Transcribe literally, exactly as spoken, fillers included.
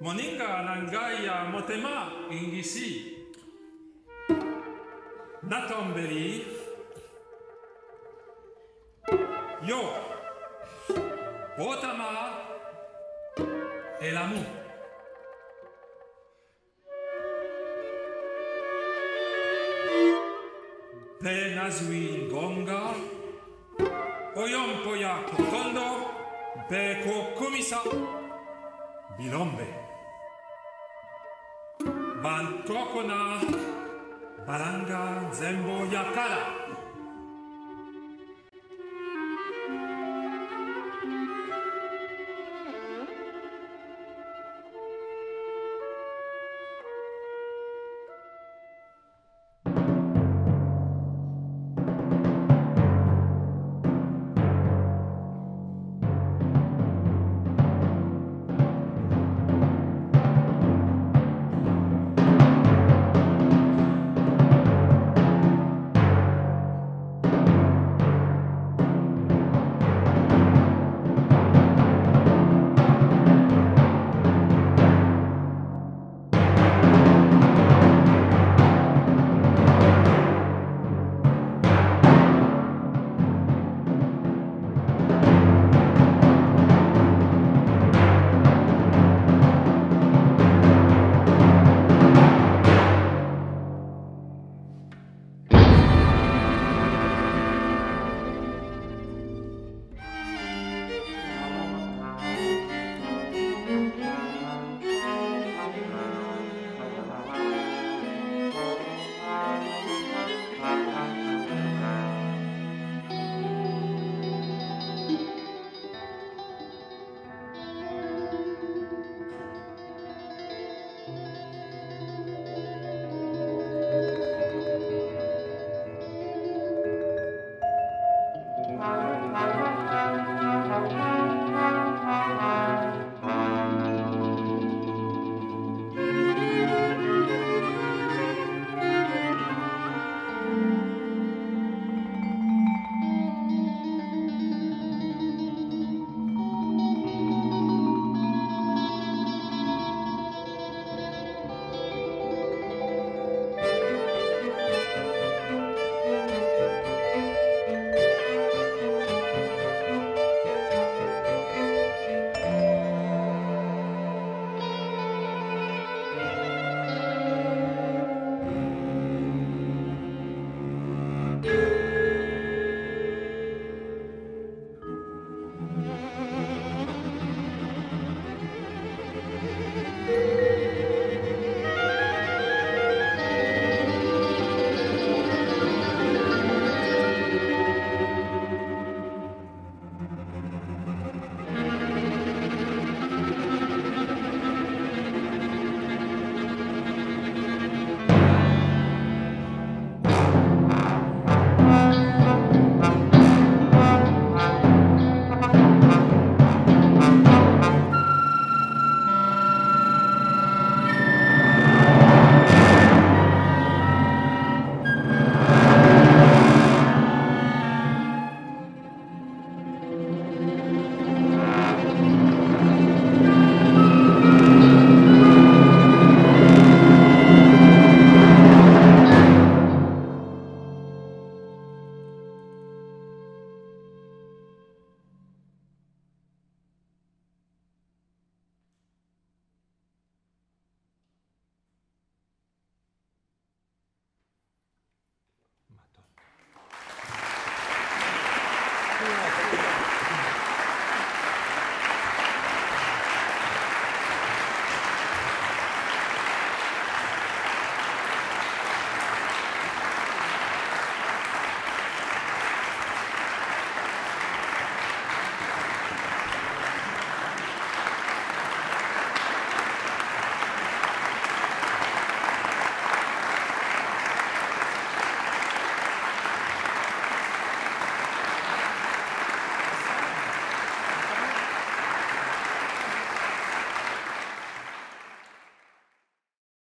Moninga nangaya motema ingisi Natomberi Yo Otama Elamu Te nazui gonga Oyompoya kokondo Beko kumisa Bilombe Bangkok na baranga zembo yakara.